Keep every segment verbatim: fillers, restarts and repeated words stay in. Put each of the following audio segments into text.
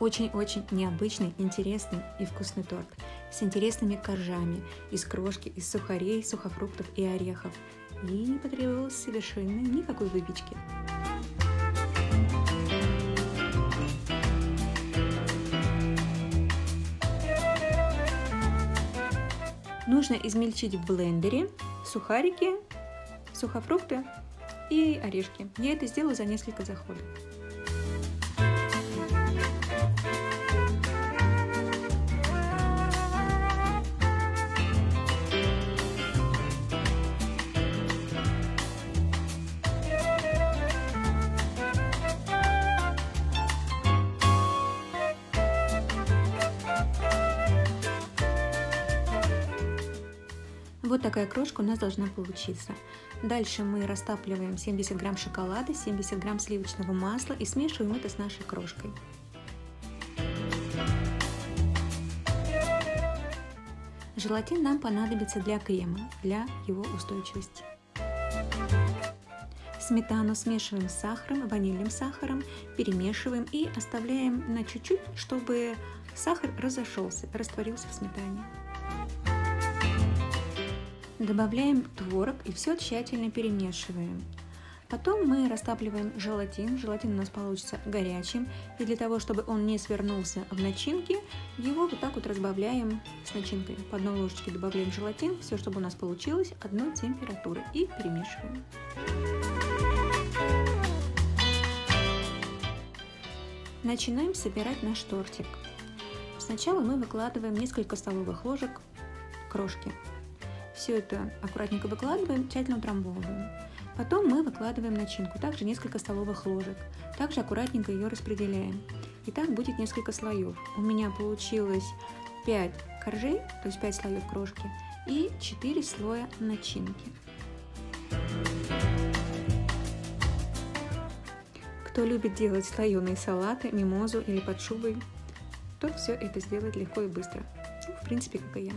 Очень-очень необычный, интересный и вкусный торт с интересными коржами из крошки, из сухарей, сухофруктов и орехов. И не потребовалось совершенно никакой выпечки. Нужно измельчить в блендере сухарики, сухофрукты и орешки. Я это сделаю за несколько заходов. Вот такая крошка у нас должна получиться. Дальше мы растапливаем семьдесят грамм шоколада, семьдесят грамм сливочного масла и смешиваем это с нашей крошкой. Желатин нам понадобится для крема, для его устойчивости. Сметану смешиваем с сахаром, ванильным сахаром, перемешиваем и оставляем на чуть-чуть, чтобы сахар разошелся, растворился в сметане. Добавляем творог и все тщательно перемешиваем. Потом мы растапливаем желатин. Желатин у нас получится горячим. И для того, чтобы он не свернулся в начинке, его вот так вот разбавляем с начинкой. По одной ложечке добавляем желатин, все, чтобы у нас получилось одной температуры, и перемешиваем. Начинаем собирать наш тортик. Сначала мы выкладываем несколько столовых ложек крошки. Все это аккуратненько выкладываем, тщательно утрамбовываем. Потом мы выкладываем начинку, также несколько столовых ложек. Также аккуратненько ее распределяем. И так будет несколько слоев. У меня получилось пять коржей, то есть пять слоев крошки, и четыре слоя начинки. Кто любит делать слоеные салаты, мимозу или под шубой, то все это сделает легко и быстро. Ну, в принципе, как и я.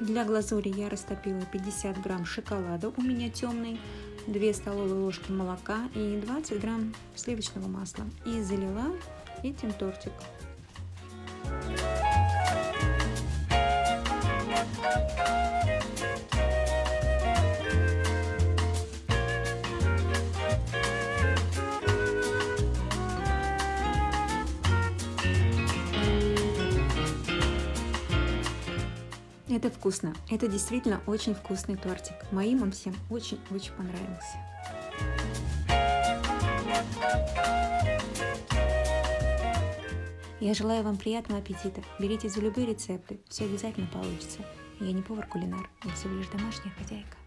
Для глазури я растопила пятьдесят грамм шоколада, у меня темный, две столовые ложки молока и двадцать грамм сливочного масла. И залила этим тортик. Это вкусно. Это действительно очень вкусный тортик. Моим он всем очень-очень понравился. Я желаю вам приятного аппетита. Берите за любые рецепты. Все обязательно получится. Я не повар-кулинар. Я всего лишь домашняя хозяйка.